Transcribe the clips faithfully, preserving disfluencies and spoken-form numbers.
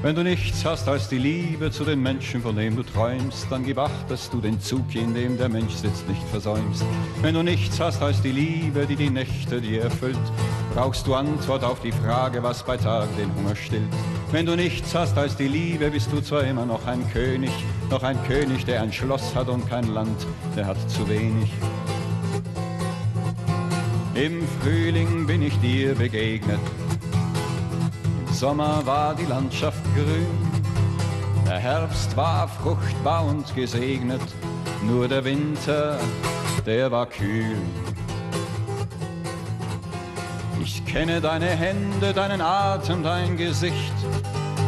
Wenn du nichts hast als die Liebe zu den Menschen, von dem du träumst, dann gib acht, dass du den Zug, in dem der Mensch sitzt, nicht versäumst. Wenn du nichts hast als die Liebe, die die Nächte dir erfüllt, brauchst du Antwort auf die Frage, was bei Tag den Hunger stillt. Wenn du nichts hast als die Liebe, bist du zwar immer noch ein König, noch ein König, der ein Schloss hat und kein Land, der hat zu wenig. Im Frühling bin ich dir begegnet, Sommer war die Landschaft grün, der Herbst war fruchtbar und gesegnet, nur der Winter, der war kühl. Ich kenne deine Hände, deinen Atem, dein Gesicht,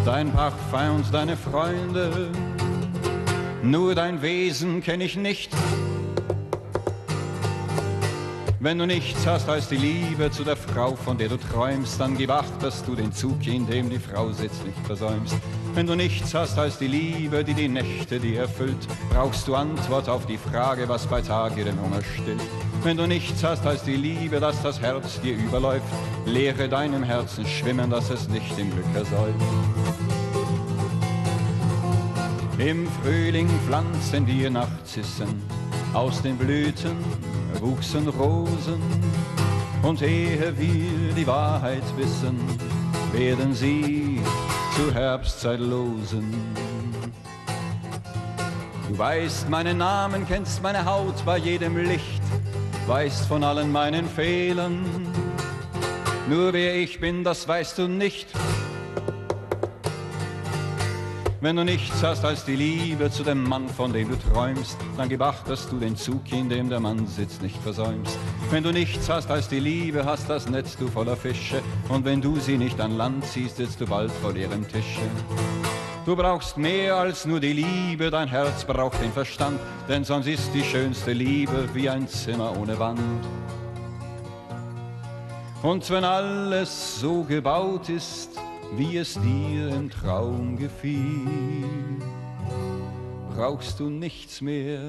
dein Parfum und deine Freunde, nur dein Wesen kenne ich nicht. Wenn du nichts hast als die Liebe zu der Frau, von der du träumst, dann gib acht, dass du den Zug, in dem die Frau sitzt, nicht versäumst. Wenn du nichts hast als die Liebe, die die Nächte dir erfüllt, brauchst du Antwort auf die Frage, was bei Tage den Hunger stillt. Wenn du nichts hast als die Liebe, dass das Herz dir überläuft, lehre deinem Herzen schwimmen, dass es nicht im Glück ersäuft. Im Frühling pflanzen wir Narzissen, aus den Blüten wuchsen Rosen, und ehe wir die Wahrheit wissen, werden sie zu Herbstzeitlosen. Du weißt meinen Namen, kennst meine Haut bei jedem Licht, weißt von allen meinen Fehlern, nur wer ich bin, das weißt du nicht. Wenn du nichts hast als die Liebe zu dem Mann, von dem du träumst, dann gib acht, dass du den Zug, in dem der Mann sitzt, nicht versäumst. Wenn du nichts hast als die Liebe, hast das Netz du voller Fische, und wenn du sie nicht an Land ziehst, sitzt du bald vor leerem Tische. Du brauchst mehr als nur die Liebe, dein Herz braucht den Verstand, denn sonst ist die schönste Liebe wie ein Zimmer ohne Wand. Und wenn alles so gebaut ist, wie es dir im Traum gefiel, brauchst du nichts mehr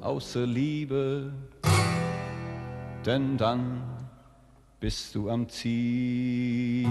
außer Liebe, denn dann bist du am Ziel.